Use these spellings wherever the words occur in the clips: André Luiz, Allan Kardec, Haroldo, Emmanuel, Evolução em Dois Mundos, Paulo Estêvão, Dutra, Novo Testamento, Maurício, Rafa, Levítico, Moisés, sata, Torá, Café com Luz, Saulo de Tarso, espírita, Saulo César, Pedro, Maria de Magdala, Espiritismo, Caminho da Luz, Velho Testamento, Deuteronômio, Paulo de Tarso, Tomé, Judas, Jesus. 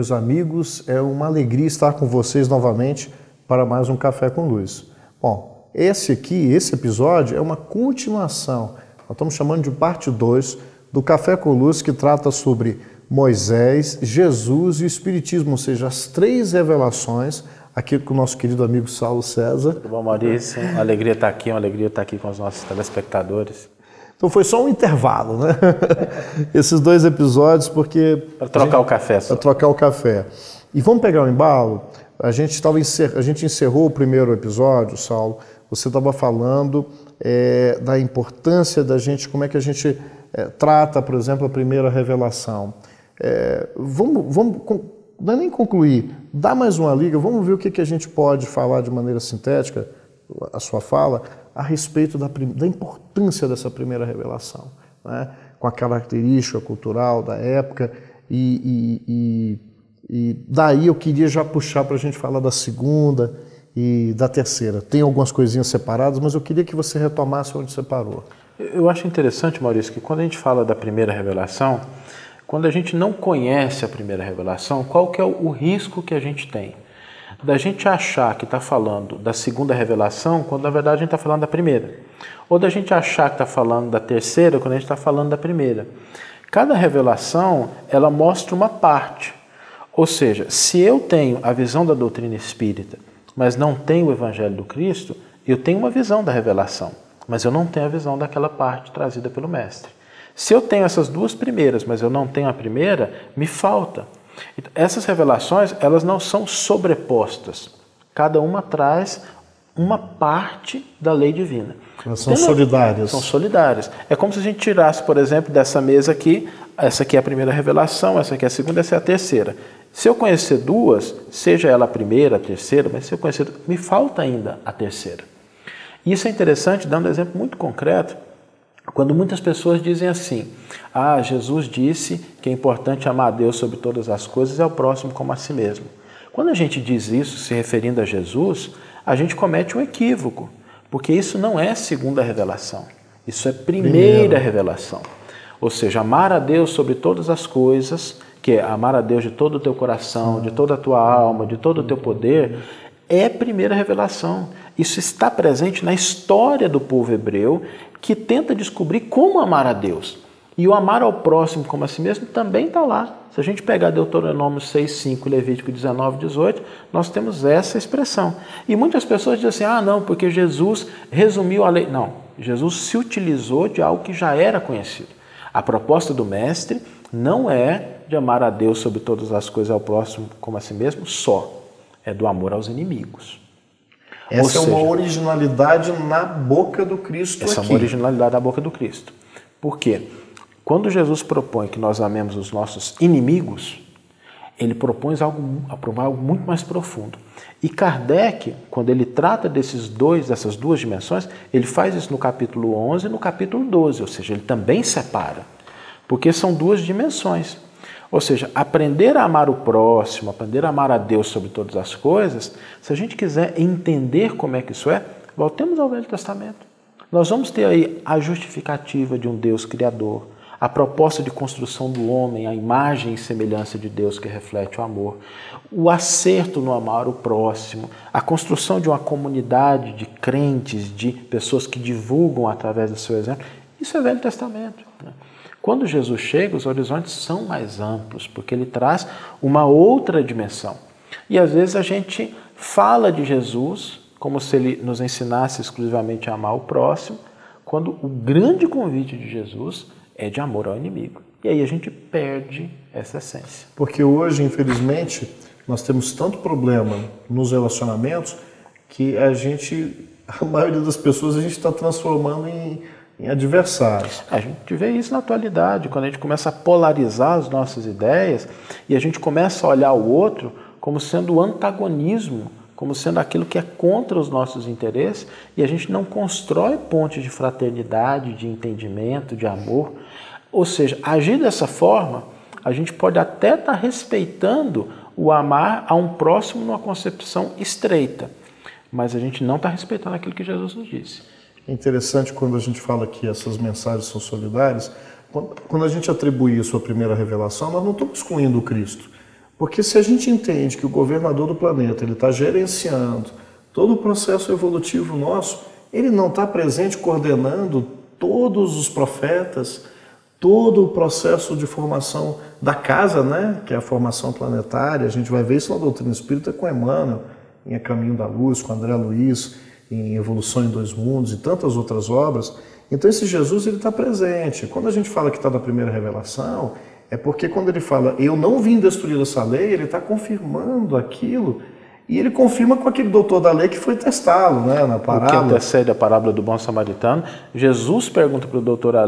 Meus amigos, é uma alegria estar com vocês novamente para mais um Café com Luz. Bom, esse episódio é uma continuação. Nós estamos chamando de parte 2 do Café com Luz, que trata sobre Moisés, Jesus e o Espiritismo, ou seja, as três revelações, aqui com o nosso querido amigo Saulo César. Tudo bom, Maurício? Uma alegria estar aqui, uma alegria estar aqui com os nossos telespectadores. Então foi só um intervalo, né? Esses dois episódios, porque... Para trocar o café só. Para trocar o café. E vamos pegar o embalo? A gente encerrou o primeiro episódio, Saulo. Você estava falando da importância da gente, como é que a gente trata, por exemplo, a primeira revelação. Não é nem concluir, dá mais uma liga, vamos ver o que a gente pode falar de maneira sintética, a sua fala, a respeito da importância dessa primeira revelação, né? Com a característica cultural da época, e daí eu queria já puxar para a gente falar da segunda e da terceira. Tem algumas coisinhas separadas, mas eu queria que você retomasse onde você parou. Eu acho interessante, Maurício, que quando a gente fala da primeira revelação, quando a gente não conhece a primeira revelação, qual que é o risco que a gente tem? Da gente achar que está falando da segunda revelação, quando na verdade a gente está falando da primeira. Ou da gente achar que está falando da terceira, quando a gente está falando da primeira. Cada revelação, ela mostra uma parte. Ou seja, se eu tenho a visão da doutrina espírita, mas não tenho o Evangelho do Cristo, eu tenho uma visão da revelação, mas eu não tenho a visão daquela parte trazida pelo Mestre. Se eu tenho essas duas primeiras, mas eu não tenho a primeira, me falta. Essas revelações, elas não são sobrepostas. Cada uma traz uma parte da lei divina. Elas são solidárias. São solidárias. É como se a gente tirasse, por exemplo, dessa mesa aqui, essa aqui é a primeira revelação, essa aqui é a segunda, essa é a terceira. Se eu conhecer duas, seja ela a primeira, a terceira, mas se eu conhecer duas, me falta ainda a terceira. Isso é interessante, dando um exemplo muito concreto, quando muitas pessoas dizem assim: ah, Jesus disse que é importante amar a Deus sobre todas as coisas e ao próximo como a si mesmo. Quando a gente diz isso se referindo a Jesus, a gente comete um equívoco, porque isso não é segunda revelação, isso é primeira revelação. Ou seja, amar a Deus sobre todas as coisas, que é amar a Deus de todo o teu coração, de toda a tua alma, de todo o teu poder, é primeira revelação. Isso está presente na história do povo hebreu, que tenta descobrir como amar a Deus. E o amar ao próximo como a si mesmo também está lá. Se a gente pegar Deuteronômio 6, 5, Levítico 19, 18, nós temos essa expressão. E muitas pessoas dizem assim: ah, não, porque Jesus resumiu a lei. Não, Jesus se utilizou de algo que já era conhecido. A proposta do Mestre não é de amar a Deus sobre todas as coisas, ao próximo como a si mesmo, só. É do amor aos inimigos. Essa é uma originalidade na boca do Cristo aqui. Essa é uma originalidade na boca do Cristo. Por quê? Quando Jesus propõe que nós amemos os nossos inimigos, ele propõe algo muito mais profundo. E Kardec, quando ele trata dessas duas dimensões, ele faz isso no capítulo 11 e no capítulo 12, ou seja, ele também separa, porque são duas dimensões. Ou seja, aprender a amar o próximo, aprender a amar a Deus sobre todas as coisas, se a gente quiser entender como é que isso é, voltemos ao Velho Testamento. Nós vamos ter aí a justificativa de um Deus criador, a proposta de construção do homem, a imagem e semelhança de Deus que reflete o amor, o acerto no amar o próximo, a construção de uma comunidade de crentes, de pessoas que divulgam através do seu exemplo. Isso é Velho Testamento, né? Quando Jesus chega, os horizontes são mais amplos, porque ele traz uma outra dimensão. E às vezes a gente fala de Jesus como se ele nos ensinasse exclusivamente a amar o próximo, quando o grande convite de Jesus é de amor ao inimigo. E aí a gente perde essa essência. Porque hoje, infelizmente, nós temos tanto problema nos relacionamentos que a maioria das pessoas a gente está transformando em adversários. A gente vê isso na atualidade, quando a gente começa a polarizar as nossas ideias e a gente começa a olhar o outro como sendo o antagonismo, como sendo aquilo que é contra os nossos interesses, e a gente não constrói pontes de fraternidade, de entendimento, de amor. Ou seja, agir dessa forma, a gente pode até estar respeitando o amar a um próximo numa concepção estreita, mas a gente não está respeitando aquilo que Jesus nos disse. É interessante quando a gente fala que essas mensagens são solidárias, quando a gente atribui isso à primeira revelação, nós não estamos excluindo o Cristo. Porque se a gente entende que o governador do planeta está gerenciando todo o processo evolutivo nosso, ele não está presente coordenando todos os profetas, todo o processo de formação da casa, né? Que é a formação planetária. A gente vai ver isso na doutrina espírita com Emmanuel, em Caminho da Luz, com André Luiz, em Evolução em Dois Mundos e tantas outras obras. Então esse Jesus está presente. Quando a gente fala que está na primeira revelação, é porque quando ele fala, eu não vim destruir essa lei, ele está confirmando aquilo. E ele confirma com aquele doutor da lei que foi testá-lo, né, na parábola. O que antecede a parábola do bom samaritano. Jesus pergunta para o doutor da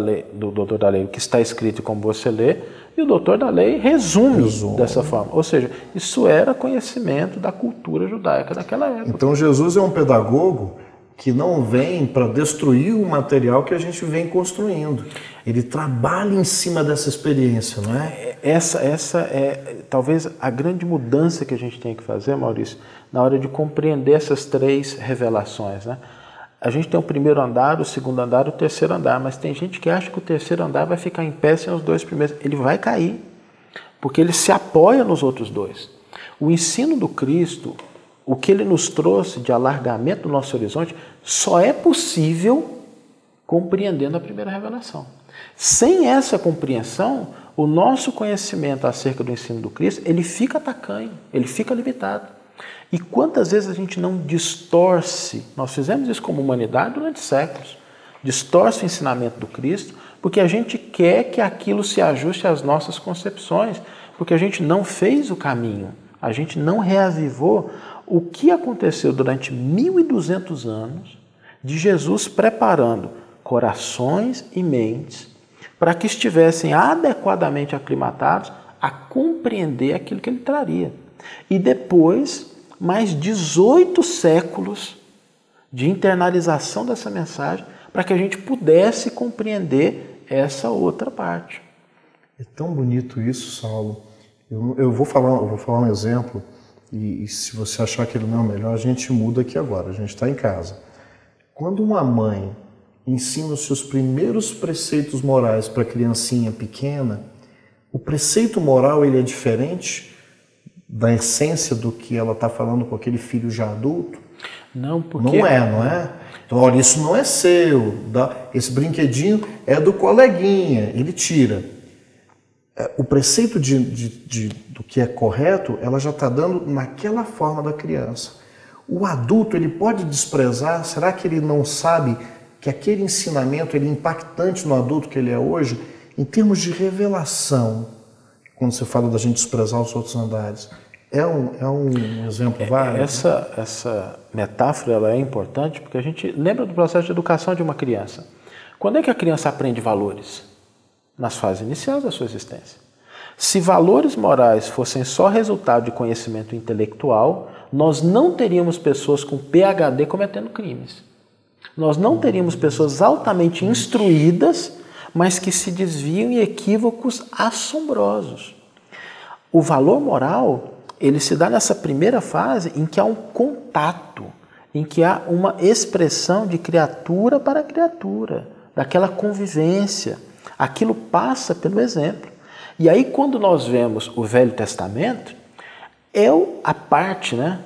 lei o que está escrito como você lê, e o doutor da lei resume dessa forma. Ou seja, isso era conhecimento da cultura judaica daquela época. Então Jesus é um pedagogo que não vem para destruir o material que a gente vem construindo. Ele trabalha em cima dessa experiência, não é? Essa é talvez a grande mudança que a gente tem que fazer, Maurício, na hora de compreender essas três revelações, né? A gente tem o primeiro andar, o segundo andar, o terceiro andar, mas tem gente que acha que o terceiro andar vai ficar em pé sem os dois primeiros. Ele vai cair, porque ele se apoia nos outros dois. O ensino do Cristo, o que ele nos trouxe de alargamento do nosso horizonte, só é possível compreendendo a primeira revelação. Sem essa compreensão, o nosso conhecimento acerca do ensino do Cristo, ele fica tacanho, ele fica limitado. E quantas vezes a gente não distorce, nós fizemos isso como humanidade durante séculos, distorce o ensinamento do Cristo, porque a gente quer que aquilo se ajuste às nossas concepções, porque a gente não fez o caminho, a gente não reavivou o que aconteceu durante 1.200 anos de Jesus preparando corações e mentes para que estivessem adequadamente aclimatados a compreender aquilo que ele traria. E depois, mais 18 séculos de internalização dessa mensagem para que a gente pudesse compreender essa outra parte. É tão bonito isso, Saulo. Eu vou falar um exemplo. E se você achar que ele não é o melhor, a gente muda aqui agora, a gente está em casa. Quando uma mãe ensina os seus primeiros preceitos morais para a criancinha pequena, o preceito moral ele é diferente da essência do que ela está falando com aquele filho já adulto? Não, porque... Não é? Então, olha, isso não é seu, esse brinquedinho é do coleguinha, ele tira. O preceito do que é correto, ela já está dando naquela forma da criança. O adulto, ele pode desprezar? Será que ele não sabe que aquele ensinamento ele é impactante no adulto que ele é hoje? Em termos de revelação, quando você fala da gente desprezar os outros andares, é um exemplo válido? Essa metáfora ela é importante porque a gente lembra do processo de educação de uma criança. Quando é que a criança aprende valores? Nas fases iniciais da sua existência. Se valores morais fossem só resultado de conhecimento intelectual, nós não teríamos pessoas com PhD cometendo crimes. Nós não teríamos pessoas altamente instruídas, mas que se desviam em equívocos assombrosos. O valor moral, ele se dá nessa primeira fase em que há um contato, em que há uma expressão de criatura para criatura, daquela convivência. Aquilo passa pelo exemplo. E aí, quando nós vemos o Velho Testamento, é a parte, né,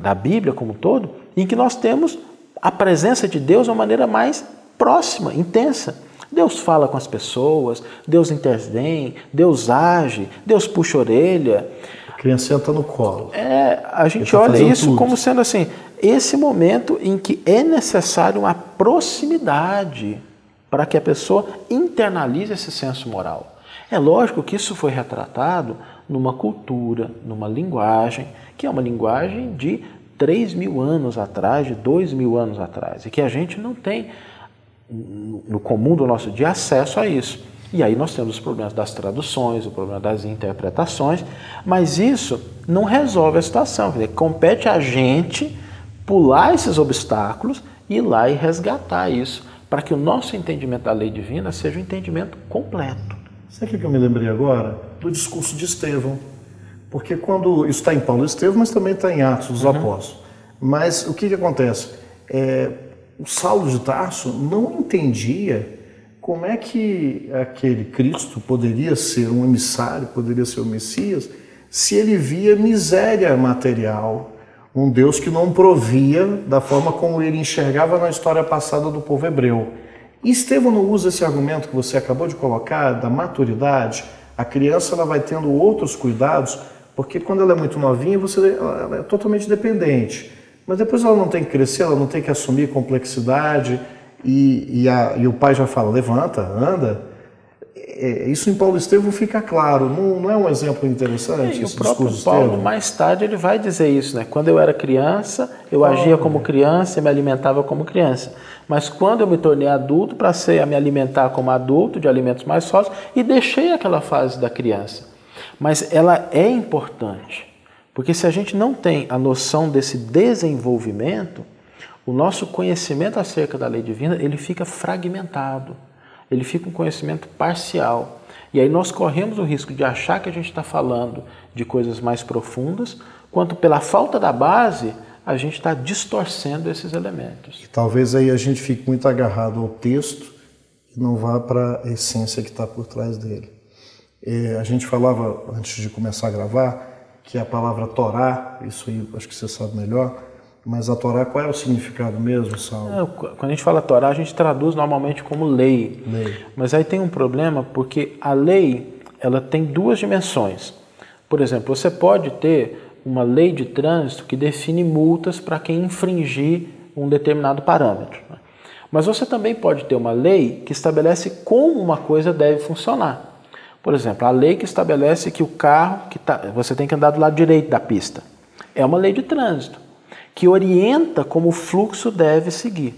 da Bíblia como um todo, em que nós temos a presença de Deus de uma maneira mais próxima, intensa. Deus fala com as pessoas, Deus intervém, Deus age, Deus puxa a orelha. A criança entra no colo. A gente olha isso tudo como sendo assim, esse momento em que é necessário uma proximidade para que a pessoa internalize esse senso moral. É lógico que isso foi retratado numa cultura, numa linguagem, que é uma linguagem de 3.000 anos atrás, de 2.000 anos atrás, e que a gente não tem, no comum do nosso dia, acesso a isso. E aí nós temos os problemas das traduções, o problema das interpretações, mas isso não resolve a situação. Quer dizer, compete a gente pular esses obstáculos e ir lá e resgatar isso, para que o nosso entendimento da lei divina seja um entendimento completo. Sabe o que eu me lembrei agora? Do discurso de Estêvão. Porque quando isso está em Paulo Estêvão, mas também está em Atos dos Apóstolos. Mas o que acontece? O Saulo de Tarso não entendia como é que aquele Cristo poderia ser um emissário, poderia ser o Messias, se ele via miséria material, um Deus que não provia da forma como ele enxergava na história passada do povo hebreu. E Estêvão não usa esse argumento que você acabou de colocar, da maturidade. A criança ela vai tendo outros cuidados, porque quando ela é muito novinha, ela é totalmente dependente. Mas depois ela não tem que crescer, ela não tem que assumir complexidade, e o pai já fala, levanta, anda. Isso em Paulo Estêvão fica claro, não é um exemplo interessante? E o próprio Paulo, mais tarde, ele vai dizer isso, né? Quando eu era criança, eu agia como criança e me alimentava como criança. Mas quando eu me tornei adulto, passei a me alimentar como adulto, de alimentos mais sólidos, e deixei aquela fase da criança. Mas ela é importante, porque se a gente não tem a noção desse desenvolvimento, o nosso conhecimento acerca da lei divina, ele fica fragmentado. Ele fica um conhecimento parcial. E aí nós corremos o risco de achar que a gente está falando de coisas mais profundas, quanto pela falta da base, a gente está distorcendo esses elementos. E talvez aí a gente fique muito agarrado ao texto e não vá para a essência que está por trás dele. A gente falava, antes de começar a gravar, que a palavra Torá, isso aí acho que você sabe melhor, mas a Torá, qual é o significado mesmo, Saulo? Quando a gente fala Torá, a gente traduz normalmente como lei. Mas aí tem um problema, porque a lei, ela tem duas dimensões. Por exemplo, você pode ter uma lei de trânsito que define multas para quem infringir um determinado parâmetro. Mas você também pode ter uma lei que estabelece como uma coisa deve funcionar. Por exemplo, a lei que estabelece que o carro, você tem que andar do lado direito da pista. É uma lei de trânsito que orienta como o fluxo deve seguir.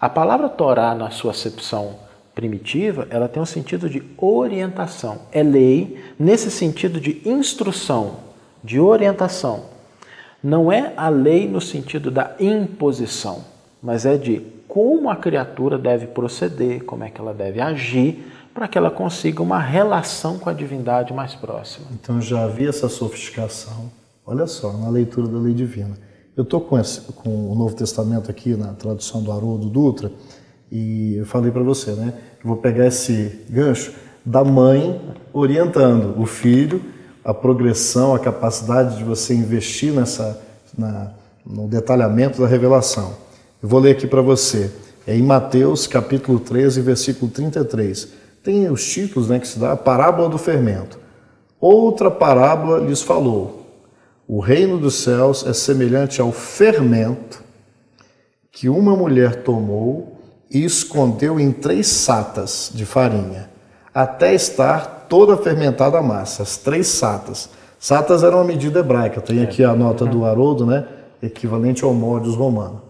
A palavra Torá, na sua acepção primitiva, ela tem um sentido de orientação. É lei nesse sentido de instrução, de orientação. Não é a lei no sentido da imposição, mas é de como a criatura deve proceder, como é que ela deve agir, para que ela consiga uma relação com a divindade mais próxima. Então já havia essa sofisticação, olha só, na leitura da lei divina. Eu estou com o Novo Testamento aqui, na tradução do Haroldo Dutra, e eu falei para você, né? Eu vou pegar esse gancho da mãe orientando o filho, a progressão, a capacidade de você investir no detalhamento da revelação. Eu vou ler aqui para você. É em Mateus, capítulo 13, versículo 33. Tem os títulos, né, que se dá a parábola do fermento. Outra parábola lhes falou. O reino dos céus é semelhante ao fermento que uma mulher tomou e escondeu em 3 satas de farinha, até estar toda fermentada a massa, as 3 satas. Satas era uma medida hebraica, tem aqui a nota do Haroldo, né? Equivalente ao módius romano.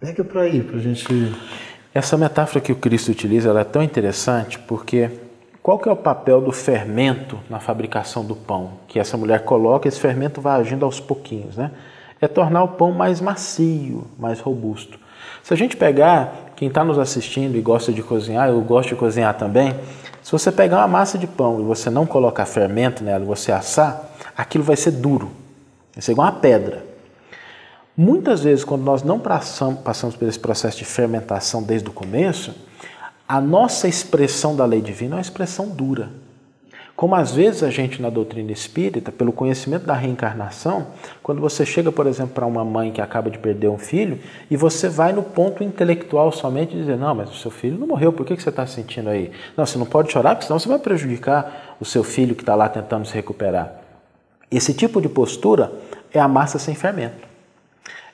Pega para aí, para a gente... Essa metáfora que o Cristo utiliza, ela é tão interessante porque... Qual que é o papel do fermento na fabricação do pão? Que essa mulher coloca, esse fermento vai agindo aos pouquinhos, né? É tornar o pão mais macio, mais robusto. Se a gente pegar, quem está nos assistindo e gosta de cozinhar, eu gosto de cozinhar também, se você pegar uma massa de pão e você não colocar fermento nela, você assar, aquilo vai ser duro, vai ser igual uma pedra. Muitas vezes, quando nós não passamos por esse processo de fermentação desde o começo, a nossa expressão da lei divina é uma expressão dura. Como às vezes a gente na doutrina espírita, pelo conhecimento da reencarnação, quando você chega, por exemplo, para uma mãe que acaba de perder um filho, e você vai no ponto intelectual somente dizer, não, mas o seu filho não morreu, por que você está sentindo aí? Não, você não pode chorar, porque senão você vai prejudicar o seu filho que está lá tentando se recuperar. Esse tipo de postura é a massa sem fermento.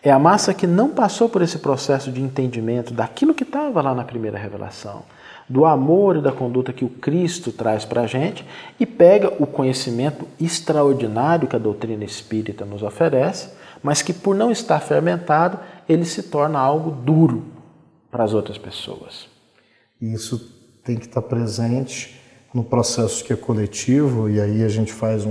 É a massa que não passou por esse processo de entendimento daquilo que estava lá na primeira revelação, do amor e da conduta que o Cristo traz para a gente e pega o conhecimento extraordinário que a doutrina espírita nos oferece, mas que por não estar fermentado, ele se torna algo duro para as outras pessoas. Isso tem que estar presente no processo que é coletivo e aí a gente faz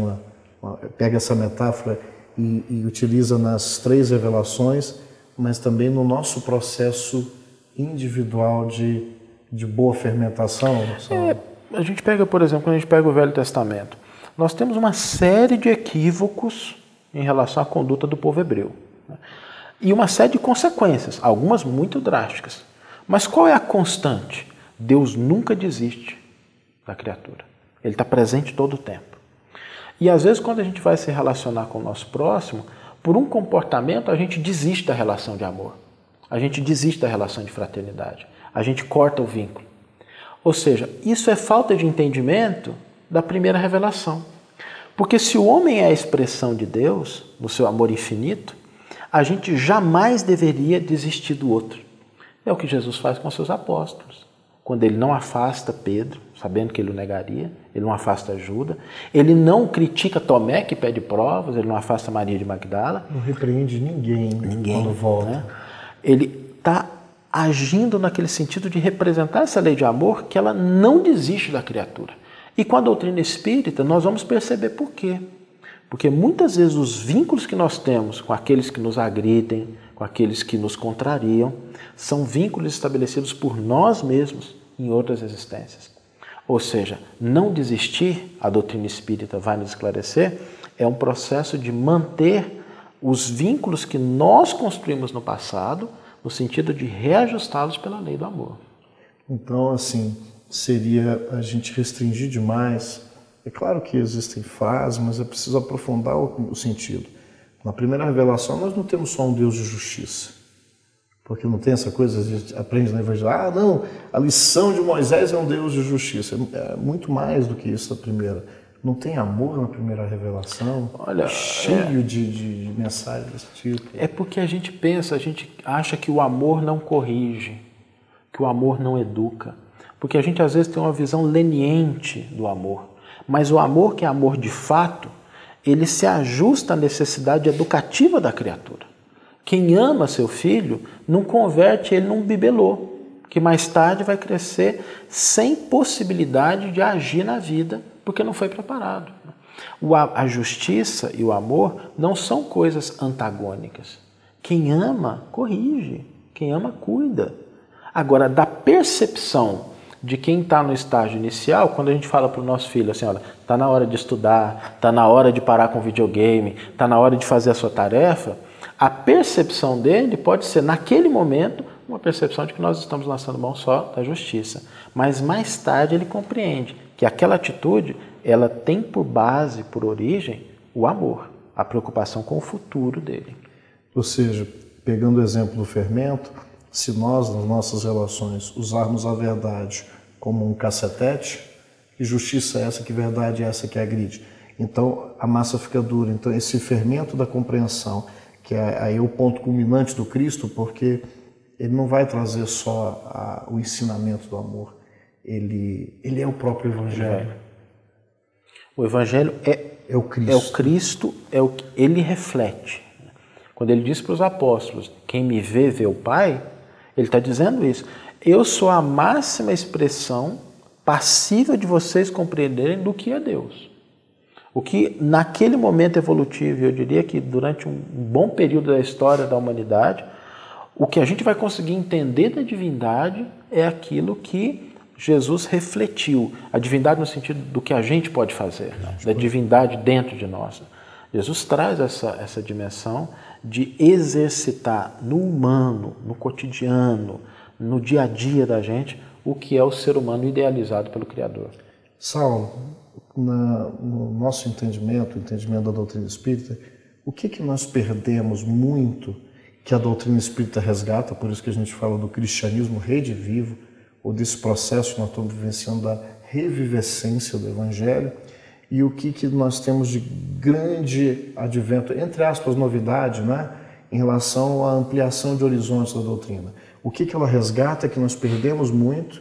pega essa metáfora e utiliza nas 3 revelações, mas também no nosso processo individual de boa fermentação. A gente pega, por exemplo, quando a gente pega o Velho Testamento, nós temos uma série de equívocos em relação à conduta do povo hebreu. E uma série de consequências, algumas muito drásticas. Mas qual é a constante? Deus nunca desiste da criatura. Ele está presente todo o tempo. E às vezes quando a gente vai se relacionar com o nosso próximo, por um comportamento a gente desiste da relação de amor, a gente desiste da relação de fraternidade, a gente corta o vínculo. Ou seja, isso é falta de entendimento da primeira revelação. Porque se o homem é a expressão de Deus, no seu amor infinito, a gente jamais deveria desistir do outro. É o que Jesus faz com seus apóstolos. Quando ele não afasta Pedro, sabendo que ele o negaria, ele não afasta Judas, ele não critica Tomé, que pede provas, ele não afasta Maria de Magdala. Não repreende ninguém quando volta. Né? Ele está agindo naquele sentido de representar essa lei de amor que ela não desiste da criatura. E com a doutrina espírita, nós vamos perceber por quê. Porque muitas vezes os vínculos que nós temos com aqueles que nos agridem, com aqueles que nos contrariam, são vínculos estabelecidos por nós mesmos em outras existências. Ou seja, não desistir, a doutrina espírita vai nos esclarecer, é um processo de manter os vínculos que nós construímos no passado, no sentido de reajustá-los pela lei do amor. Então, assim, seria a gente restringir demais. É claro que existem fases, mas é preciso aprofundar o sentido. Na primeira revelação, nós não temos só um Deus de justiça, porque não tem essa coisa, a gente aprende na Evangelha, ah, não, a lição de Moisés é um Deus de justiça. É muito mais do que isso na primeira. Não tem amor na primeira revelação? Olha, cheio de mensagens desse tipo. É porque a gente pensa, a gente acha que o amor não corrige, que o amor não educa. Porque a gente às vezes tem uma visão leniente do amor. Mas o amor, que é amor de fato, ele se ajusta à necessidade educativa da criatura. Quem ama seu filho não converte ele num bibelô, que mais tarde vai crescer sem possibilidade de agir na vida, porque não foi preparado. A justiça e o amor não são coisas antagônicas. Quem ama, corrige. Quem ama, cuida. Agora, da percepção de quem está no estágio inicial, quando a gente fala para o nosso filho assim, olha, está na hora de estudar, está na hora de parar com o videogame, está na hora de fazer a sua tarefa, a percepção dele pode ser, naquele momento, uma percepção de que nós estamos lançando mão só da justiça. Mas mais tarde ele compreende que aquela atitude, ela tem por base, por origem, o amor, a preocupação com o futuro dele. Ou seja, pegando o exemplo do fermento, se nós, nas nossas relações, usarmos a verdade como um cacetete, que justiça é essa, que verdade é essa que agride? Então, a massa fica dura. Então, esse fermento da compreensão, que é aí o ponto culminante do Cristo, porque ele não vai trazer só o ensinamento do amor, ele é o próprio Evangelho. O Evangelho é o Cristo, ele reflete. Quando ele diz para os apóstolos, quem me vê, vê o Pai, ele está dizendo isso. Eu sou a máxima expressão passível de vocês compreenderem do que é Deus. O que naquele momento evolutivo, eu diria que durante um bom período da história da humanidade, o que a gente vai conseguir entender da divindade é aquilo que Jesus refletiu. A divindade no sentido do que a gente pode fazer, da divindade dentro de nós. Jesus traz essa dimensão de exercitar no humano, no cotidiano, no dia a dia da gente, o que é o ser humano idealizado pelo Criador. Saulo, no nosso entendimento, o entendimento da doutrina espírita, o que nós perdemos muito que a doutrina espírita resgata, por isso que a gente fala do cristianismo redivivo, ou desse processo que nós estamos vivenciando da revivescência do Evangelho, e o que nós temos de grande advento, entre aspas, novidade, né, em relação à ampliação de horizontes da doutrina. O que ela resgata que nós perdemos muito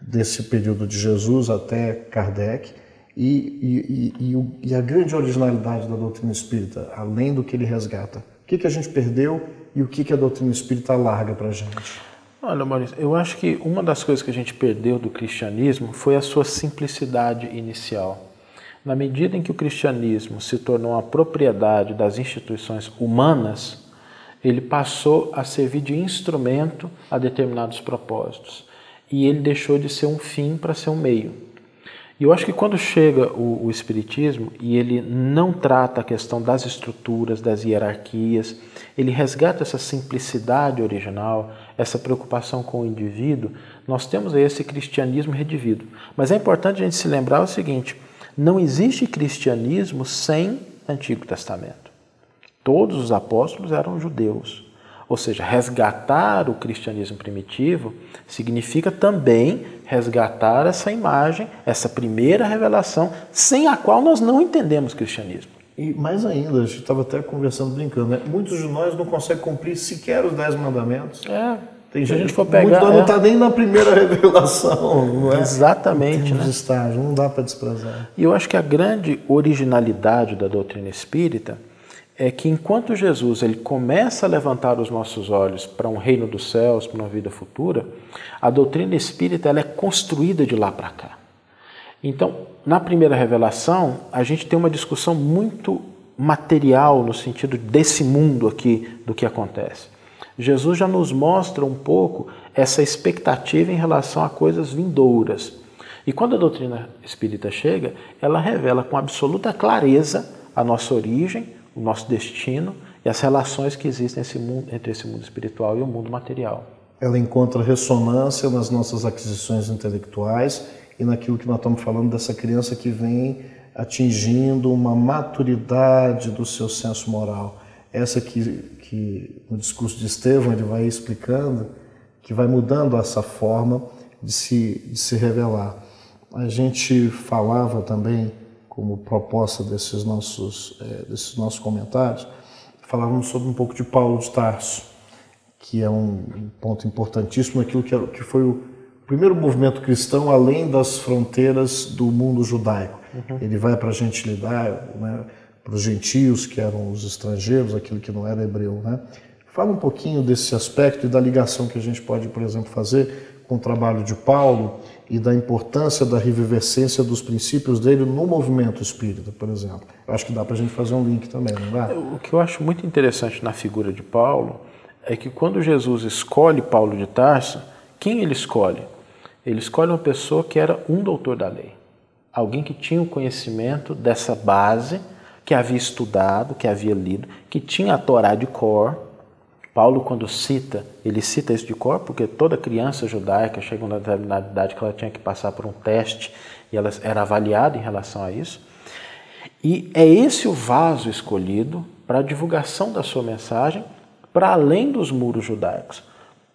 desse período de Jesus até Kardec e a grande originalidade da doutrina espírita, além do que ele resgata. O que a gente perdeu e o que a doutrina espírita alarga para a gente? Olha, Maurício, eu acho que uma das coisas que a gente perdeu do cristianismo foi a sua simplicidade inicial. Na medida em que o cristianismo se tornou uma propriedade das instituições humanas, ele passou a servir de instrumento a determinados propósitos. E ele deixou de ser um fim para ser um meio. E eu acho que quando chega o Espiritismo e ele não trata a questão das estruturas, das hierarquias, ele resgata essa simplicidade original, essa preocupação com o indivíduo, nós temos aí esse cristianismo redivido. Mas é importante a gente se lembrar o seguinte: Não existe cristianismo sem Antigo Testamento. Todos os apóstolos eram judeus. Ou seja, resgatar o cristianismo primitivo significa também resgatar essa imagem, essa primeira revelação, sem a qual nós não entendemos cristianismo. E mais ainda, a gente estava até conversando, brincando, né? Muitos de nós não conseguem cumprir sequer os 10 mandamentos. É, tem gente, se a gente for pegar... Não está nem na primeira revelação, não é? Exatamente. Nos estágios, não dá para desprezar. E eu acho que a grande originalidade da doutrina espírita é que enquanto Jesus ele começa a levantar os nossos olhos para um reino dos céus, para uma vida futura, a doutrina espírita ela é construída de lá para cá. Então, na primeira revelação, a gente tem uma discussão muito material no sentido desse mundo aqui, do que acontece. Jesus já nos mostra um pouco essa expectativa em relação a coisas vindouras. E quando a doutrina espírita chega, ela revela com absoluta clareza a nossa origem, o nosso destino e as relações que existem entre esse mundo espiritual e o mundo material. Ela encontra ressonância nas nossas aquisições intelectuais e naquilo que nós estamos falando dessa criança que vem atingindo uma maturidade do seu senso moral. Essa que no discurso de Estêvão ele vai explicando, que vai mudando essa forma de se revelar. A gente falava também, como proposta desses nossos comentários, falávamos sobre um pouco de Paulo de Tarso, que é um ponto importantíssimo naquilo que foi o primeiro movimento cristão além das fronteiras do mundo judaico. Uhum. Ele vai para a gentilidade, né, para os gentios, que eram os estrangeiros, aquilo que não era hebreu, né? Fala um pouquinho desse aspecto e da ligação que a gente pode, por exemplo, fazer com o trabalho de Paulo e da importância da revivescência dos princípios dele no movimento espírita, por exemplo. Eu acho que dá para a gente fazer um link também, não dá? O que eu acho muito interessante na figura de Paulo é que quando Jesus escolhe Paulo de Tarso, quem ele escolhe? Ele escolhe uma pessoa que era um doutor da lei, alguém que tinha o conhecimento dessa base, que havia estudado, que havia lido, que tinha a Torá de cor. Paulo, quando cita, ele cita isso de cor, porque toda criança judaica chega a uma determinada idade que ela tinha que passar por um teste e ela era avaliada em relação a isso. E é esse o vaso escolhido para a divulgação da sua mensagem para além dos muros judaicos,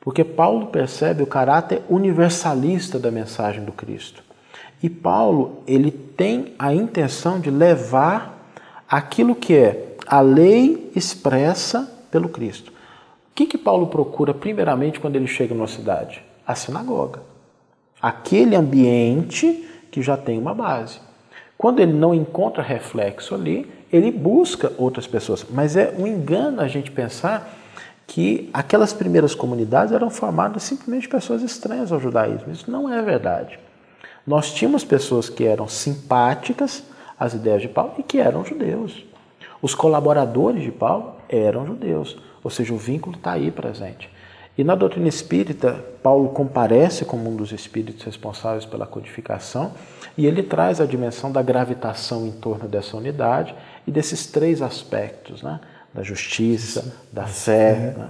porque Paulo percebe o caráter universalista da mensagem do Cristo. E Paulo, ele tem a intenção de levar aquilo que é a lei expressa pelo Cristo. O que Paulo procura primeiramente quando ele chega numa cidade? A sinagoga. Aquele ambiente que já tem uma base. Quando ele não encontra reflexo ali, ele busca outras pessoas. Mas é um engano a gente pensar que aquelas primeiras comunidades eram formadas simplesmente de pessoas estranhas ao judaísmo. Isso não é verdade. Nós tínhamos pessoas que eram simpáticas às ideias de Paulo e que eram judeus. Os colaboradores de Paulo eram judeus. Ou seja, o vínculo está aí presente. E na doutrina espírita, Paulo comparece como um dos espíritos responsáveis pela codificação e ele traz a dimensão da gravitação em torno dessa unidade e desses 3 aspectos, né? Da justiça, da fé, né?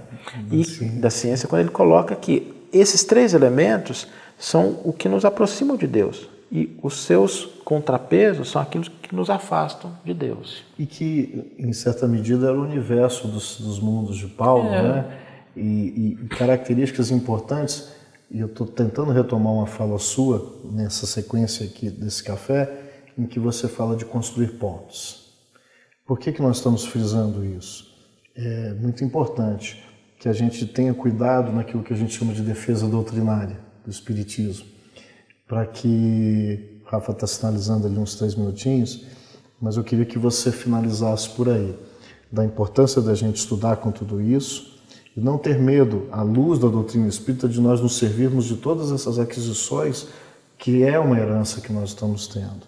E da ciência, quando ele coloca que esses 3 elementos são o que nos aproximam de Deus e os seus contrapesos são aquilo que nos afastam de Deus. E que, em certa medida, era o universo dos mundos de Paulo, né? E características importantes, e eu estou tentando retomar uma fala sua nessa sequência aqui desse café, em que você fala de construir pontes. Por que nós estamos frisando isso? É muito importante que a gente tenha cuidado naquilo que a gente chama de defesa doutrinária do Espiritismo, para que... Rafa está sinalizando ali uns 3 minutinhos, mas eu queria que você finalizasse por aí, da importância da gente estudar com tudo isso e não ter medo, à luz da doutrina espírita, de nós nos servirmos de todas essas aquisições que é uma herança que nós estamos tendo.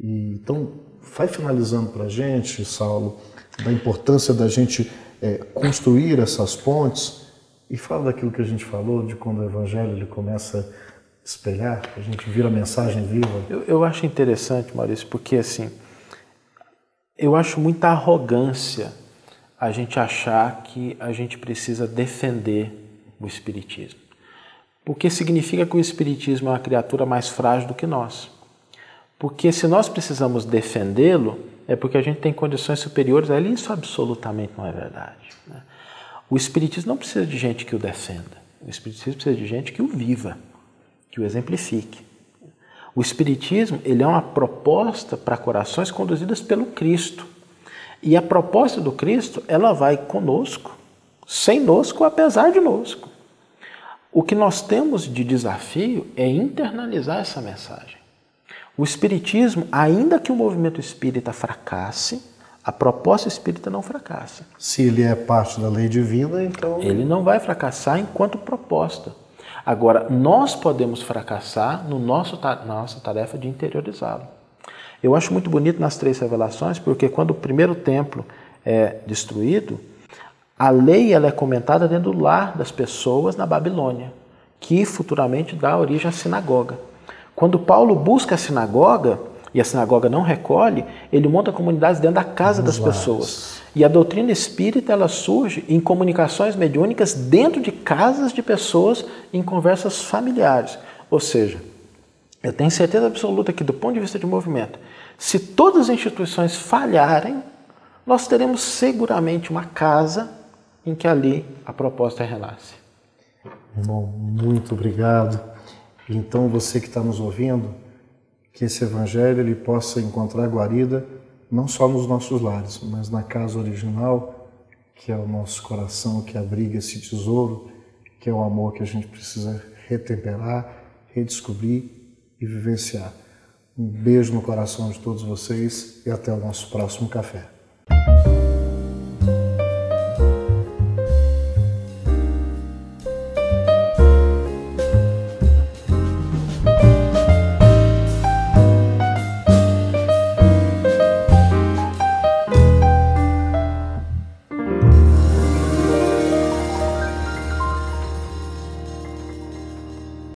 E, então, vai finalizando para a gente, Saulo, da importância da gente construir essas pontes e fala daquilo que a gente falou, de quando o Evangelho ele começa espelhar, a gente vira a mensagem viva. Eu acho interessante, Maurício, porque assim, eu acho muita arrogância a gente achar que a gente precisa defender o Espiritismo. Porque significa que o Espiritismo é uma criatura mais frágil do que nós. Porque se nós precisamos defendê-lo, é porque a gente tem condições superiores a ele, isso absolutamente não é verdade, né? O Espiritismo não precisa de gente que o defenda. O Espiritismo precisa de gente que o viva, que o exemplifique. O Espiritismo, ele é uma proposta para corações conduzidas pelo Cristo. E a proposta do Cristo, ela vai conosco, sem nosco, apesar de nosco. O que nós temos de desafio é internalizar essa mensagem. O Espiritismo, ainda que o movimento espírita fracasse, a proposta espírita não fracassa. Se ele é parte da lei divina, então... Ele não vai fracassar enquanto proposta. Agora, nós podemos fracassar no nossa tarefa de interiorizá-lo. Eu acho muito bonito nas três revelações, porque quando o primeiro templo é destruído, a lei ela é comentada dentro do lar das pessoas na Babilônia, que futuramente dá origem à sinagoga. Quando Paulo busca a sinagoga, e a sinagoga não recolhe, ele monta comunidades dentro da casa das pessoas. E a doutrina espírita ela surge em comunicações mediúnicas dentro de casas de pessoas, em conversas familiares. Ou seja, eu tenho certeza absoluta que do ponto de vista de movimento, se todas as instituições falharem, nós teremos seguramente uma casa em que ali a proposta renasce. Irmão, muito obrigado. Então você que está nos ouvindo, que esse Evangelho ele possa encontrar guarida, não só nos nossos lares, mas na casa original, que é o nosso coração, que abriga esse tesouro, que é o amor que a gente precisa retemperar, redescobrir e vivenciar. Um beijo no coração de todos vocês e até o nosso próximo café.